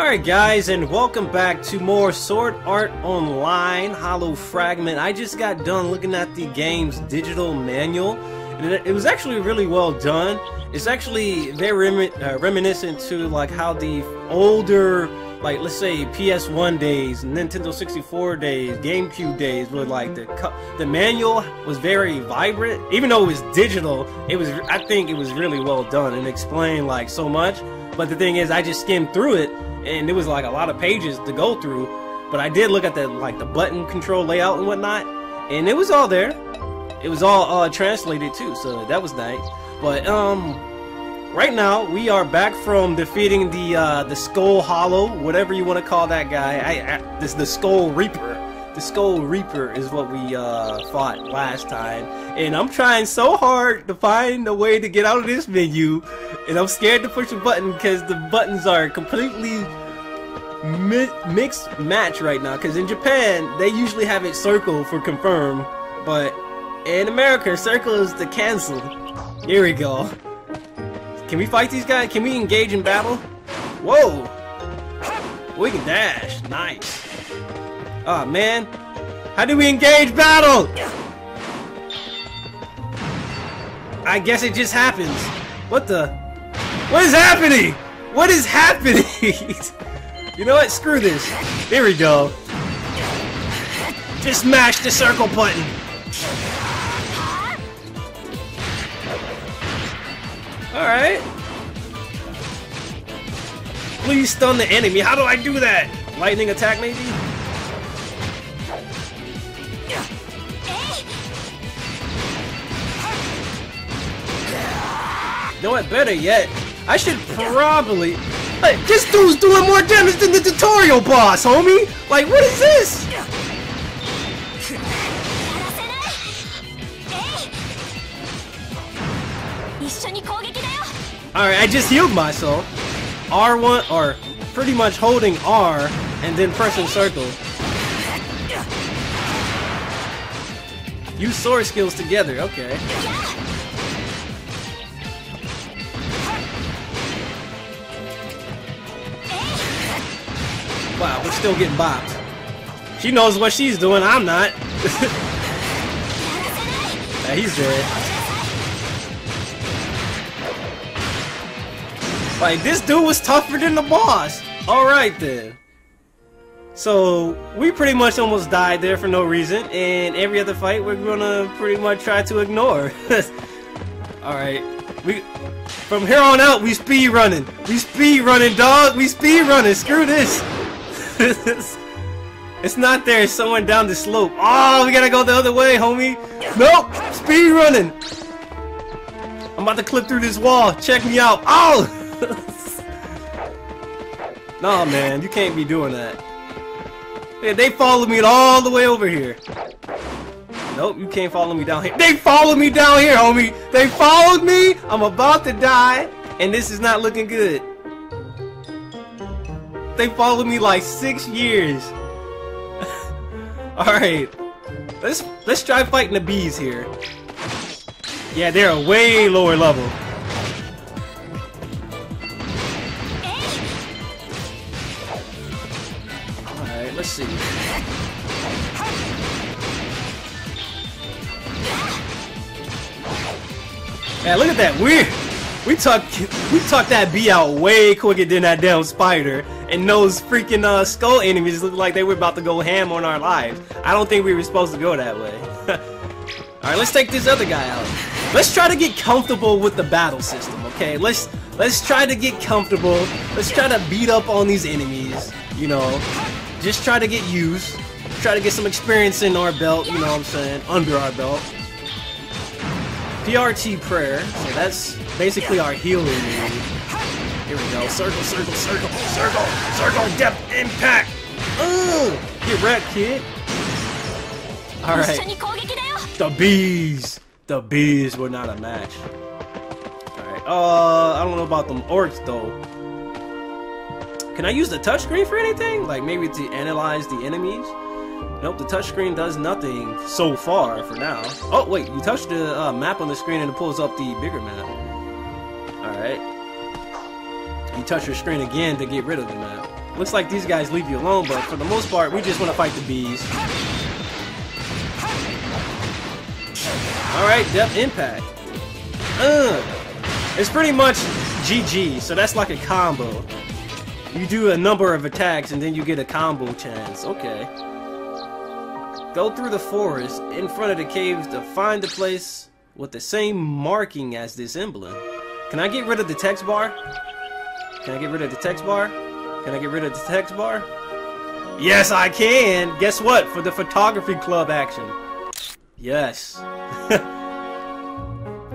Alright guys, and welcome back to more Sword Art Online Hollow Fragment. I just got done looking at the game's digital manual, and it was actually really well done. It's actually very reminiscent to like how the older, like let's say PS1 days, Nintendo 64 days, GameCube days, were like the manual was very vibrant. Even though it was digital, it was, I think it was really well done and explained like so much. But the thing is, I just skimmed through it, and it was like a lot of pages to go through, but I did look at the button control layout and whatnot, and it was all there. It was all translated too, so that was nice. But right now we are back from defeating the Skull Hollow, whatever you want to call that guy. This the Skull Reaper. The Skull Reaper is what we fought last time, and I'm trying so hard to find a way to get out of this menu, and I'm scared to push a button because the buttons are completely mixed match right now. Because in Japan, they usually have it circle for confirm, but in America, circle is to cancel. Here we go. Can we fight these guys? Can we engage in battle? Whoa! We can dash. Nice. Aw, man. How do we engage battle? I guess it just happens. What the? What is happening? What is happening? You know what? Screw this. Here we go. Just smash the circle button. Alright. Please stun the enemy. How do I do that? Lightning attack, maybe? You know what? Better yet, I should probably. Hey, this dude's doing more damage than the tutorial boss, homie. Like, what is this? All right, I just healed myself. R1, or pretty much holding R and then pressing circle. Use sword skills together. Okay. Wow, we're still getting bopped. She knows what she's doing, I'm not. Yeah, he's dead. Like, this dude was tougher than the boss. Alright then. So, we pretty much almost died there for no reason, and every other fight we're gonna pretty much try to ignore. Alright, from here on out, we speed running. We speed running, dog. We speed running. Screw this. It's not there, it's someone down the slope. Oh, we gotta go the other way, homie. Nope, speed running. I'm about to clip through this wall. Check me out. Oh! Nah, man, you can't be doing that. Yeah, they followed me all the way over here. Nope, you can't follow me down here. They followed me down here, homie. They followed me. I'm about to die, and this is not looking good. They followed me like 6 years. Alright. Let's try fighting the bees here. Yeah, they're a way lower level. Alright, let's see. Yeah, look at that. We tucked that bee out way quicker than that damn spider. And those freaking skull enemies looked like they were about to go ham on our lives. I don't think we were supposed to go that way. Alright, let's take this other guy out. Let's try to get comfortable with the battle system, okay? Let's try to get comfortable. Let's try to beat up on these enemies, you know. Just try to get used. Try to get some experience in our belt, you know what I'm saying? Under our belt. PRT prayer, so that's basically our healing move. Here we go. Circle, circle, circle, circle, circle, depth, impact. Ooh! Get wrecked, kid. Alright. The bees. The bees were not a match. Alright. I don't know about them orcs, though. Can I use the touchscreen for anything? Like, maybe to analyze the enemies? Nope, the touchscreen does nothing so far for now. Oh, wait. You touch the map on the screen and it pulls up the bigger map. Alright. You touch your screen again to get rid of the map. Looks like these guys leave you alone, but for the most part, we just want to fight the bees. Alright, Depth Impact. It's pretty much GG, so that's like a combo. You do a number of attacks, and then you get a combo chance. Okay. Go through the forest in front of the caves to find the place with the same marking as this emblem. Can I get rid of the text bar? Can I get rid of the text bar? Can I get rid of the text bar? Yes, I can! Guess what? For the photography club action. Yes.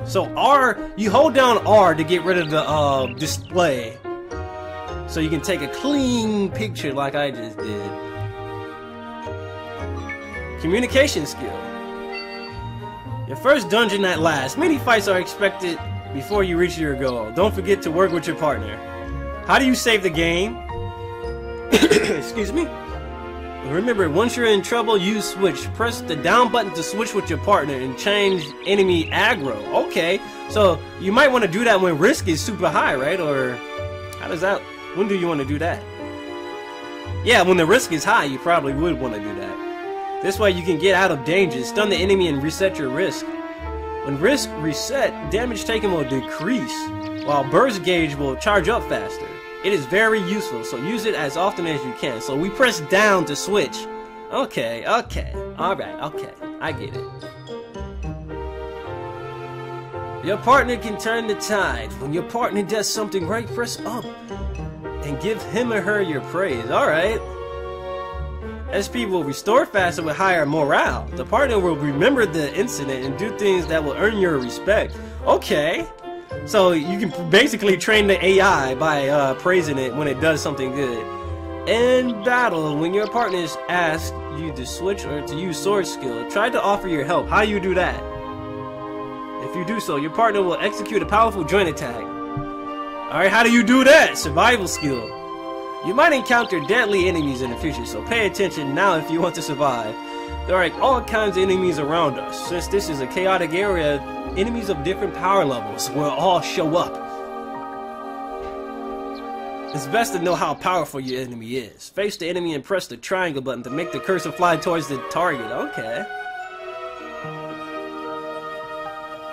So R, you hold down R to get rid of the display. So you can take a clean picture like I just did. Communication skill. Your first dungeon at last. Many fights are expected before you reach your goal. Don't forget to work with your partner. How do you save the game? Excuse me. Remember, once you're in trouble, you switch. Press the down button to switch with your partner and change enemy aggro. Okay, so you might want to do that when risk is super high, right? Or how does that... when do you want to do that? Yeah, when the risk is high, you probably would want to do that. This way you can get out of danger, stun the enemy, and reset your risk. When risk reset, damage taken will decrease, while burst gauge will charge up faster. It is very useful, so use it as often as you can. So we press down to switch. Okay, okay, alright, okay, I get it. Your partner can turn the tide. When your partner does something right, press up and give him or her your praise. Alright. SP will restore faster with higher morale. The partner will remember the incident and do things that will earn your respect. Okay. So you can basically train the AI by praising it when it does something good. In battle, when your partner is asked you to switch or to use sword skill, try to offer your help. How do you do that? If you do so, your partner will execute a powerful joint attack. Alright, how do you do that? Survival skill. You might encounter deadly enemies in the future, so pay attention now if you want to survive. There are all kinds of enemies around us. Since this is a chaotic area, enemies of different power levels will all show up. It's best to know how powerful your enemy is. Face the enemy and press the triangle button to make the cursor fly towards the target. Okay.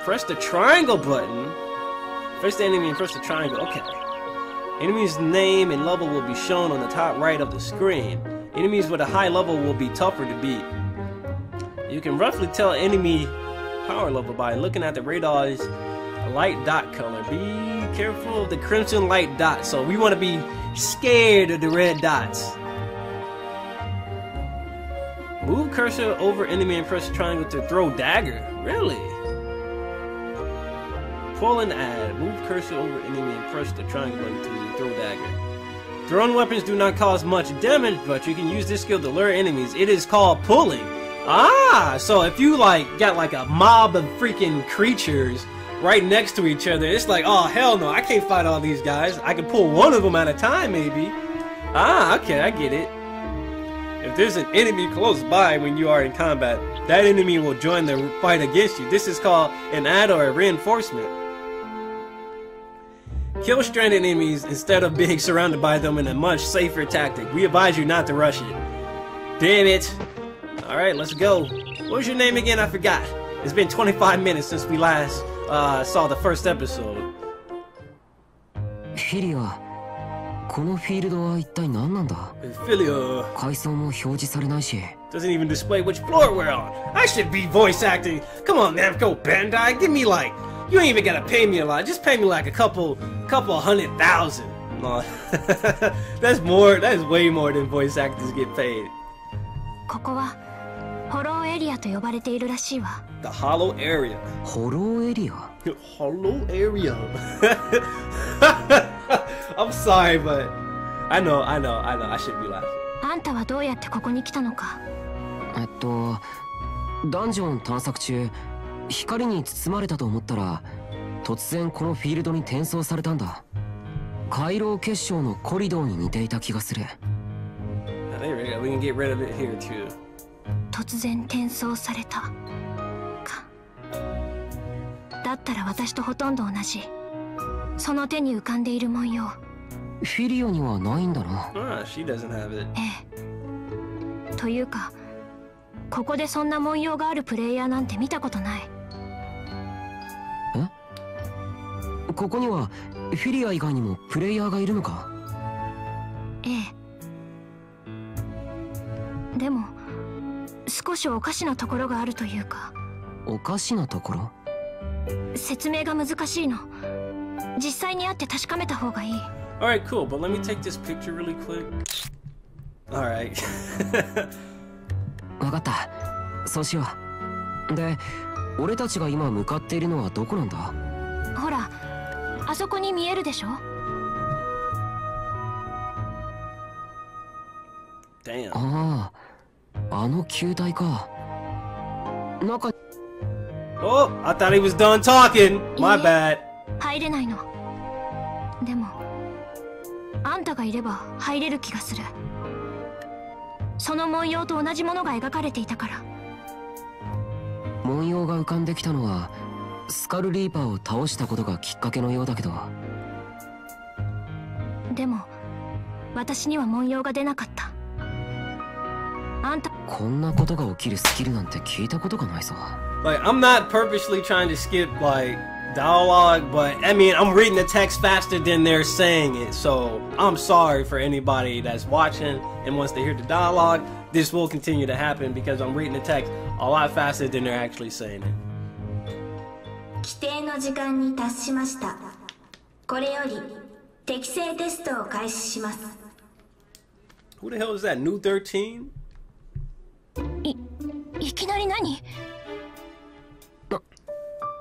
Press the triangle button. Face the enemy and press the triangle. Okay. Enemy's name and level will be shown on the top right of the screen. Enemies with a high level will be tougher to beat. You can roughly tell enemy power level by looking at the radar's light dot color. Be careful of the crimson light dot, so we want to be scared of the red dots. Move cursor over enemy and press triangle to throw dagger. Really? Pull and add. Move cursor over enemy and press the triangle button to throw dagger. Thrown weapons do not cause much damage, but you can use this skill to lure enemies. It is called pulling. Ah, so if you like got like a mob of freaking creatures right next to each other, it's like, oh hell no, I can't fight all these guys. I can pull one of them at a time maybe. Ah, okay, I get it. If there's an enemy close by when you are in combat, that enemy will join the fight against you. This is called an add or a reinforcement. Kill stranded enemies instead of being surrounded by them in a much safer tactic. We advise you not to rush it. Damn it. Alright, let's go. What was your name again? I forgot. It's been 25 minutes since we last saw the first episode. Philia. Doesn't even display which floor we're on. I should be voice acting. Come on, Namco Bandai. Give me like... you ain't even gotta pay me a lot. Just pay me like a couple 100,000. No. That's more... that's way more than voice actors get paid. Hollow Area. The Hollow Area. Hollow Area. Hollow Area. I'm sorry, but I know. I should be laughing. There we go. We can get rid of it here too. Ah, she doesn't have it. というか、ここでそんな文様があるプレイヤーなんて見たことない。え？ここにはフィリア以外にもプレイヤーがいるのか？ええ。でも少しおかしなところがあるというか。おかしなところ？説明が難しいの。実際に会って確かめた方がいい。Alright, cool. But let me take this picture really quick. Alright. 分かった。そうしよう。で、俺たちが今向かっているのはどこなんだ？ほら、あそこに見えるでしょ？ Damn. ああ、あの球体か。なんか Oh, I thought he was done talking. My bad. 入れないの。でも、あんたがいれば入れる気がする。その文様と同じものが描かれていたから。文様が浮かんできたのはスカルリーパーを倒したことがきっかけのようだけど、でも私には文様が出なかった。あんたこんなことが起きるスキルなんて聞いたことがないぞ。 Like, I'm not purposely trying to skip like dialogue, but I mean I'm reading the text faster than they're saying it, so I'm sorry for anybody that's watching and wants to hear the dialogue. This will continue to happen because I'm reading the text a lot faster than they're actually saying it. 規定の時間に達しました。これより適正テストを開始します。 Who the hell is that? New 13? いきなり何？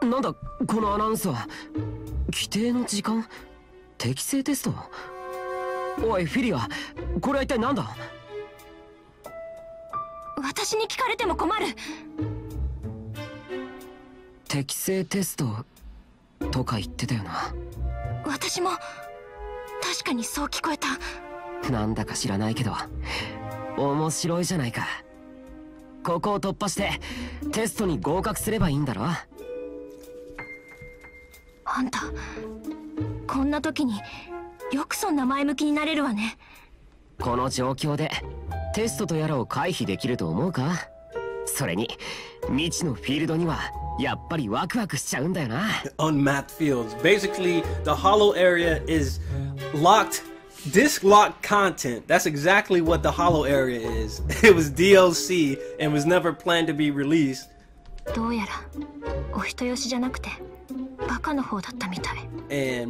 なんだこのアナウンスは。規定の時間？適正テスト？おいフィリア、これは一体何だ？私に聞かれても困る。適正テストとか言ってたよな。私も確かにそう聞こえた。なんだか知らないけど面白いじゃないか。ここを突破してテストに合格すればいいんだろ。あんた、こんな時によくそんな前向きになれるわね。この状況でテストとやらを回避できると思うか？それに未知のフィールドにはやっぱりワクワクしちゃうんだよな。 Unmapped fields. Basically, the hollow area is locked, disk locked content. That's exactly what the hollow area is. It was DLC and was never planned to be released. どうやらお人よしじゃなくて。And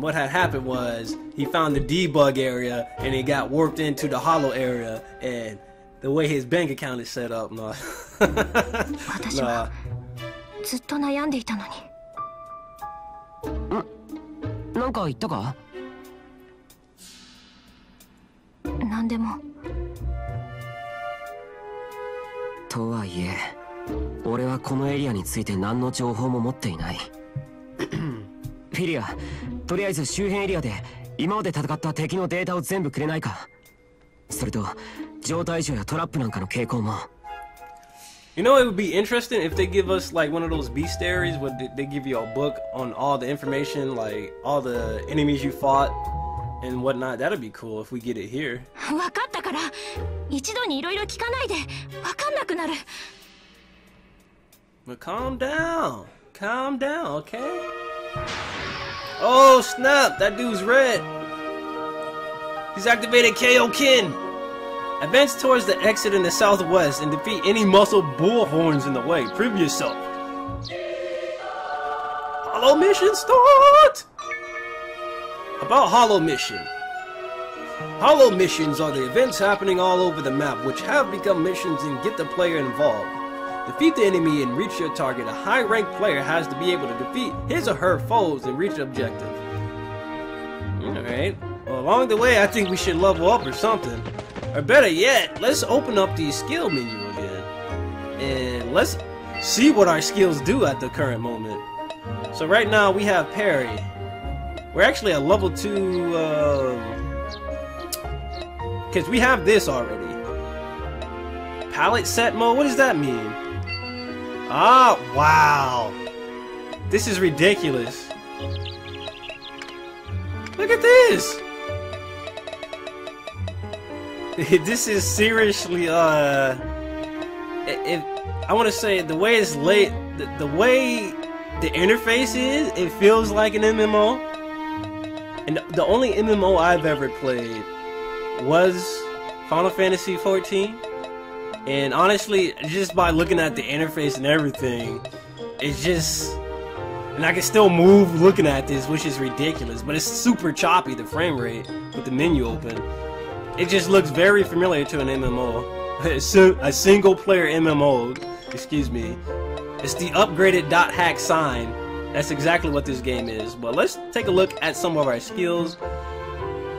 what had happened was he found the debug area and it got warped into the hollow area, and the way his bank account is set up, no. Nah. Philia, とりあえず周辺エリアで今まで戦った敵のデータを全部くれないか。それと状態異常やトラップなんかの傾向も。You know, it would be interesting if they give us like one of those beast areas where they give you a book on all the information, like all the enemies you fought and whatnot. That'd be cool if we get it here. 分かったから一度にいろいろ聞かないで分かんなくなる。But calm down, okay? Oh snap, that dude's red. He's activated Kaioken. Advance towards the exit in the southwest and defeat any muscle bullhorns in the way. Prove yourself. Hollow mission start! About Hollow mission. Hollow missions are the events happening all over the map which have become missions and get the player involved. Defeat the enemy and reach your target. A high-ranked player has to be able to defeat his or her foes and reach objective. Alright. Well, along the way, I think we should level up or something. Or better yet, let's open up the skill menu again. And let's see what our skills do at the current moment. So right now, we have parry. We're actually at level 2... because we have this already. Palette set mode? What does that mean? Ah, wow. This is ridiculous. Look at this. This is seriously, if I want to say the way it's laid, the way the interface is, it feels like an MMO. And the only MMO I've ever played was Final Fantasy XIV. And honestly, just by looking at the interface and everything, it's just, and I can still move looking at this, which is ridiculous, but it's super choppy, the frame rate, with the menu open. It just looks very familiar to an MMO, a single player MMO, excuse me. It's the upgraded .hack sign. That's exactly what this game is. But let's take a look at some of our skills.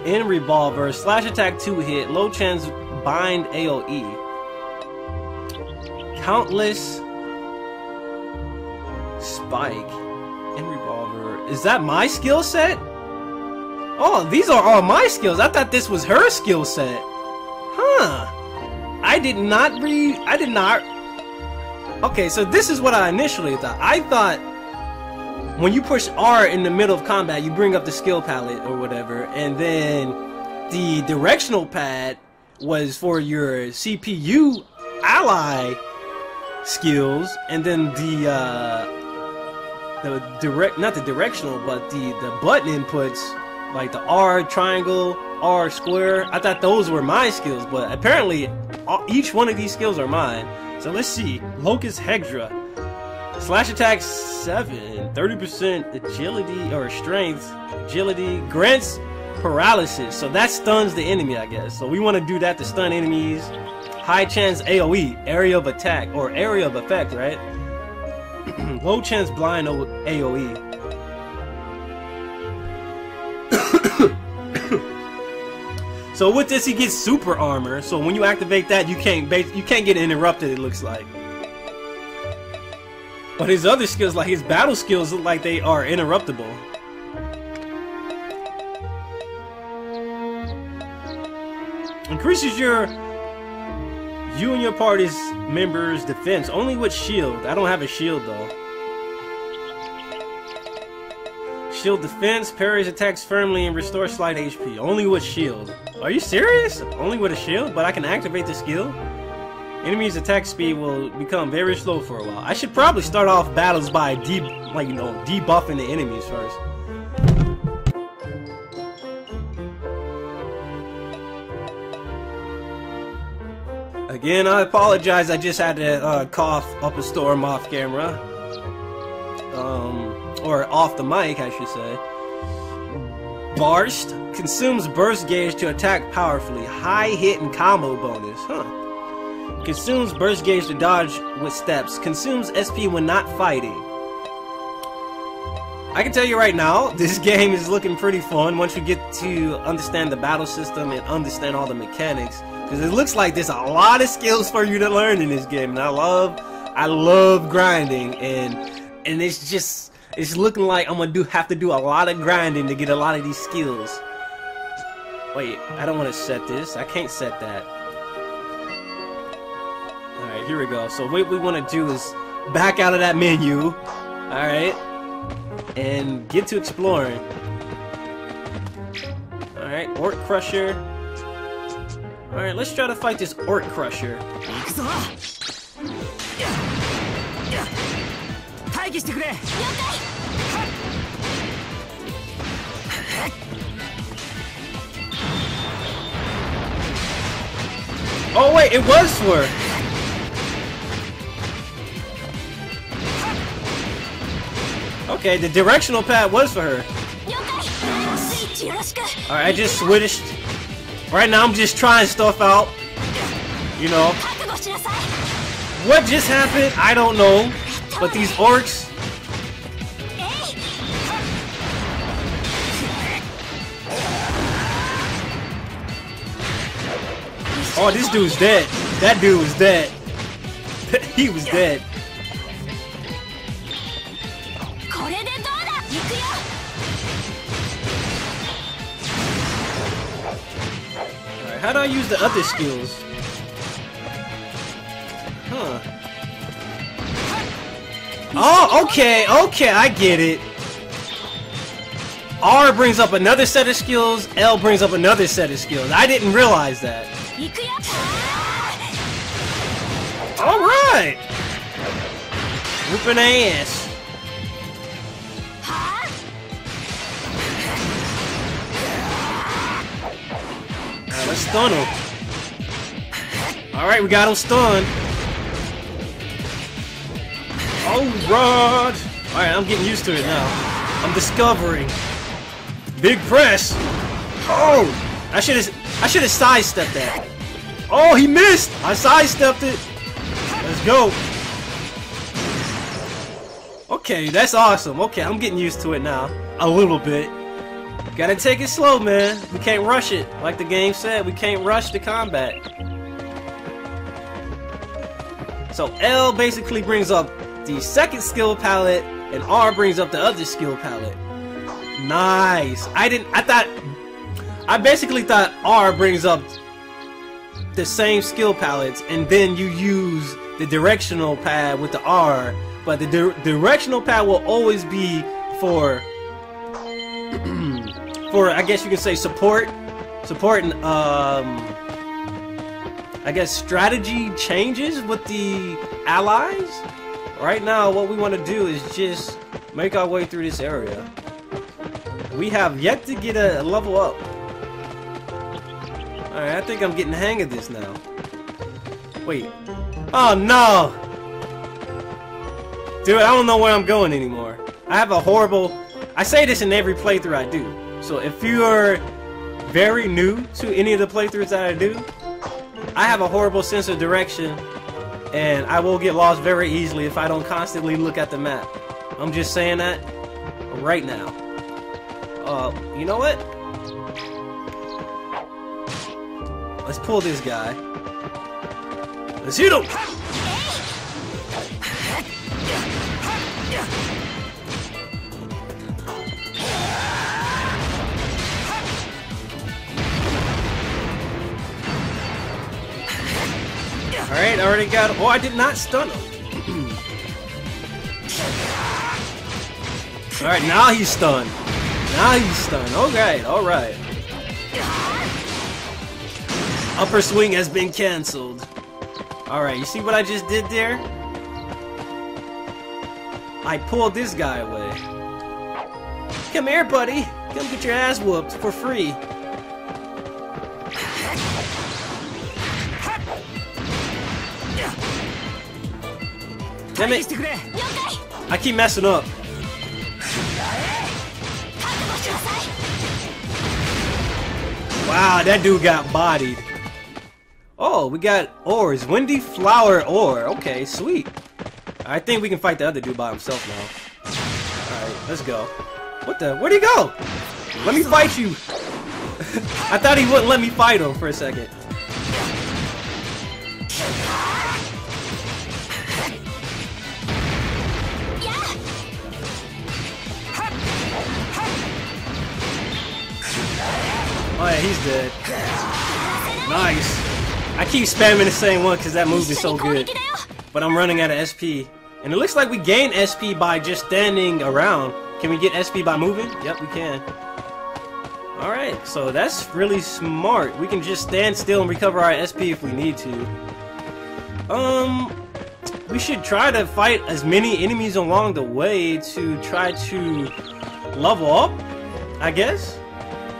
In Revolver, slash attack 2 hit, low chance bind AoE. Countless spike. In Revolver, is that my skill set? Oh, these are all my skills. I thought this was her skill set. Huh. I did not. Okay, so this is what I initially thought. I thought when you push R in the middle of combat, you bring up the skill palette or whatever, and then the directional pad was for your CPU ally skills, and then the button inputs, like the R triangle, R square. I thought those were my skills, but apparently each one of these skills are mine. So let's see. Locust Hydra, slash attack 7, 30% agility or strength, agility grants paralysis. So that stuns the enemy, I guess. So we want to do that to stun enemies. High chance AoE, area of attack or area of effect, right? Low chance blind AoE. So with this, he gets super armor. So when you activate that, you can't get interrupted. It looks like. But his other skills, like his battle skills, look like they are interruptible. Increases you and your party's members' defense only with shield. I don't have a shield though. Shield defense parries attacks firmly and restores slight HP only with shield. Are you serious? Only with a shield, but I can activate the skill? Enemies' attack speed will become very slow for a while. I should probably start off battles by debuffing the enemies first. Again, I apologize. I just had to cough up a storm off camera, or off the mic, I should say. Burst consumes burst gauge to attack powerfully. High hit and combo bonus. Huh. Consumes burst gauge to dodge with steps. Consumes SP when not fighting. I can tell you right now, this game is looking pretty fun once you get to understand the battle system and understand all the mechanics. Because it looks like there's a lot of skills for you to learn in this game. And I love grinding. And it's just... it's looking like I'm gonna have to do a lot of grinding to get a lot of these skills. Wait, I don't want to set this. I can't set that. All right, here we go. So what we want to do is back out of that menu, all right, and get to exploring. All right, Orc Crusher. All right, let's try to fight this Orc Crusher. Oh wait, it was Swerve. Okay, the directional pad was for her. Alright, I just switched. Right now I'm just trying stuff out. You know. What just happened? I don't know. But these orcs... oh, this dude's dead. That dude was dead. He was dead. Alright, how do I use the other skills? Huh. Oh, okay, okay, I get it. R brings up another set of skills, L brings up another set of skills. I didn't realize that. Alright! Whoopin' ass! Alright, let's stun him. Alright, we got him stunned. Alright! Alright, I'm getting used to it now. I'm discovering. Big press! Oh! I should have sidestepped that. Oh, he missed! I sidestepped it! Let's go! Okay, that's awesome. Okay, I'm getting used to it now. A little bit. Gotta take it slow, man. We can't rush it. Like the game said, we can't rush the combat. So L basically brings up the second skill palette, and R brings up the other skill palette. Nice. I basically thought R brings up the same skill palettes, and then you use the directional pad with the R, but the directional pad will always be for for, I guess you could say, support and I guess strategy changes with the allies. Right now what we want to do is just make our way through this area. We have yet to get a level up. Alright, I think I'm getting the hang of this now. Wait. Oh no! Dude, I don't know where I'm going anymore. I have a horrible... I say this in every playthrough I do. So if you are very new to any of the playthroughs that I do, I have a horrible sense of direction, and I will get lost very easily if I don't constantly look at the map. I'm just saying that right now. You know what? Let's pull this guy. Let's hit him! Alright, I already got him. Oh, I did not stun him. Alright, now he's stunned. Now he's stunned. Alright, alright. Upper swing has been cancelled. Alright, you see what I just did there? I pulled this guy away. Come here, buddy. Come get your ass whooped for free. Damn it. I keep messing up. Wow, that dude got bodied. Oh, we got ores. Windy flower ore. Okay, sweet. I think we can fight the other dude by himself now. Alright, let's go. What the? Where'd he go? Let me fight you. I thought he wouldn't let me fight him for a second. Oh yeah, he's dead. Nice. I keep spamming the same one because that move is so good. But I'm running out of SP. And it looks like we gain SP by just standing around. Can we get SP by moving? Yep, we can. Alright, so that's really smart. We can just stand still and recover our SP if we need to. We should try to fight as many enemies along the way to try to level up, I guess.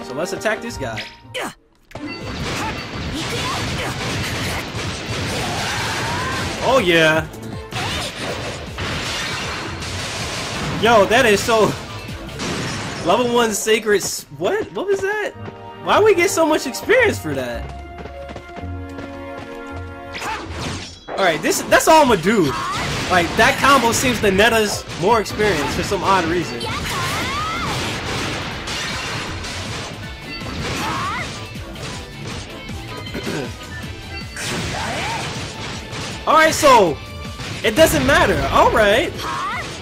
So let's attack this guy. Oh yeah. Yo, that is so... Level 1 sacred... What? What was that? Why we get so much experience for that? Alright, that's all I'm gonna do. Like, that combo seems to net us more experience for some odd reason. Alright, so it doesn't matter. Alright.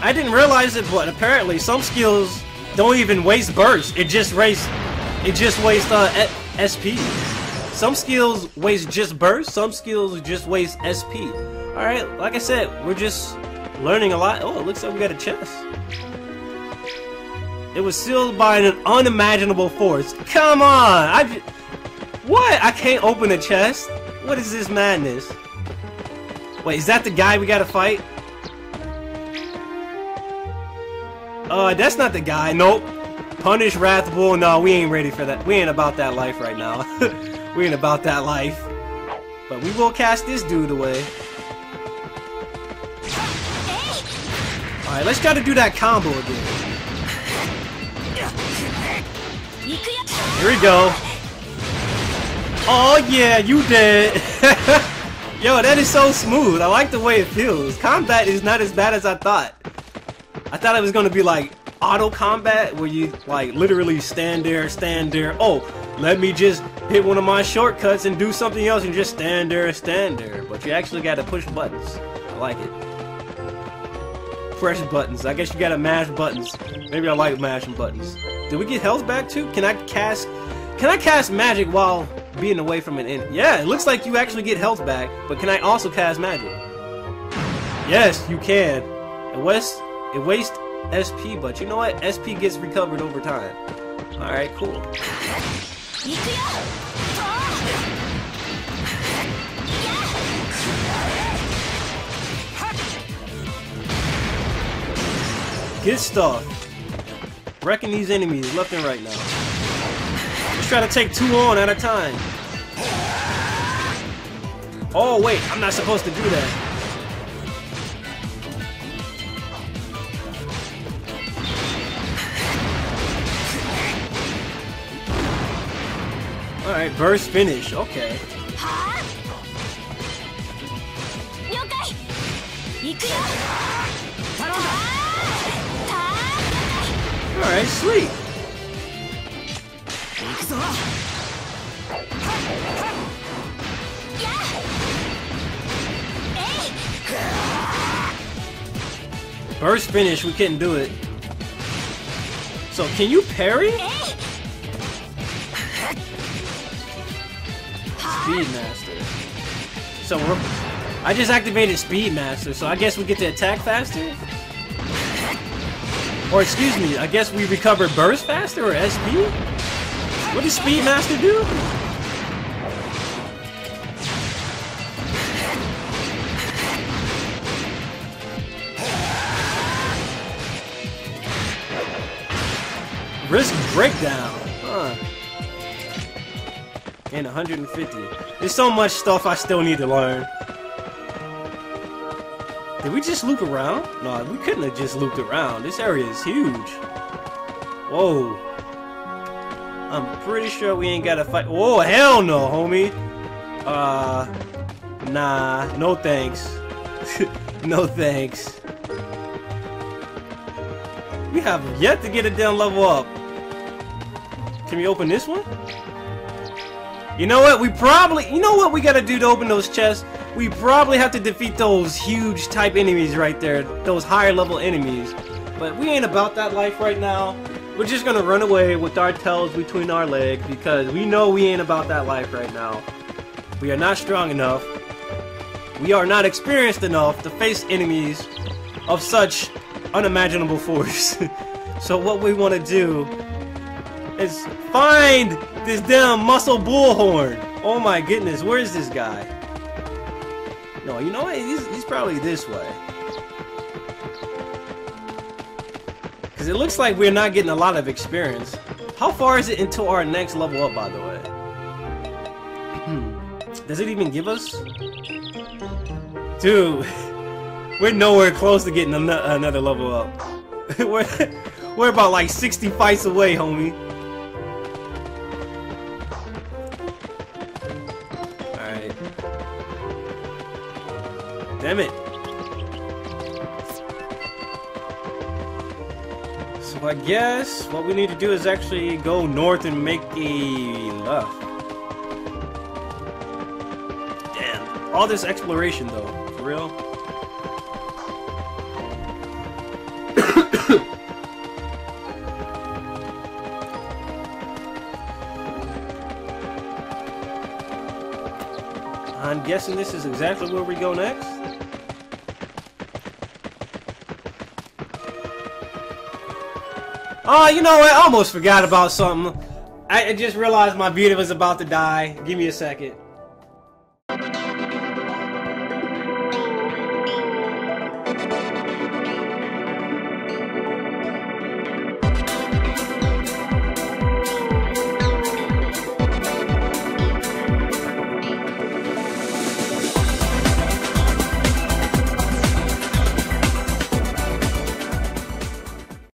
I didn't realize it, but apparently some skills don't even waste burst. It just wastes SP. Some skills waste just burst, some skills just waste SP. Alright, like I said, we're just learning a lot. Oh, it looks like we got a chest. It was sealed by an unimaginable force. Come on! What? I can't open a chest? What is this madness? Wait, is that the guy we gotta fight? That's not the guy. Nope. Punish Wrathbull. No, we ain't ready for that. We ain't about that life right now. We ain't about that life. But we will cast this dude away. Alright, let's try to do that combo again. Here we go. Oh yeah, you dead. Yo, that is so smooth. I like the way it feels. Combat is not as bad as I thought. I thought it was gonna be like auto combat where you like literally stand there. Oh, let me just hit one of my shortcuts and do something else and just stand there. But you actually gotta push buttons. I like it. Press buttons. I guess you gotta mash buttons. Maybe I like mashing buttons. Did we get health back too? Can I cast magic while being away from an enemy? Yeah, it looks like you actually get health back, but can I also cast magic? Yes, you can. It wastes SP, but you know what? SP gets recovered over time. Alright, cool. Good stuff. Wrecking these enemies left and right now. Let's try to take two on at a time. Oh wait, I'm not supposed to do that. Alright, burst finish, okay. Alright, sweet. Burst finish, we couldn't do it. So can you parry? Speedmaster. So I just activated Speedmaster, so I guess we get to attack faster? Or excuse me, I guess we recover burst faster or SP? What does Speedmaster do? Risk breakdown, huh? And 150. There's so much stuff I still need to learn. Did we just loop around? No, we couldn't have just looped around. This area is huge. Whoa. I'm pretty sure we ain't gotta fight. Oh, hell no, homie. Nah, no thanks. No thanks. We have yet to get a damn level up. Can we open this one? You know what? You know what we gotta do to open those chests? We probably have to defeat those huge type enemies right there. Those higher level enemies. But we ain't about that life right now. We're just gonna run away with our tails between our legs because we know we ain't about that life right now. We are not strong enough. We are not experienced enough to face enemies of such unimaginable force. So what we wanna do is find this damn muscle bullhorn. Oh my goodness, where is this guy? No, you know what? He's probably this way. Cause it looks like we're not getting a lot of experience. How far is it until our next level up, by the way? Does it even give us? Dude, we're nowhere close to getting another level up. We're about like 60 fights away, homie. Alright. Damn it. I guess what we need to do is actually go north and make a left. Damn. All this exploration though, for real. I'm guessing this is exactly where we go next. Oh, you know what? I almost forgot about something. I just realized my video was about to die. Give me a second.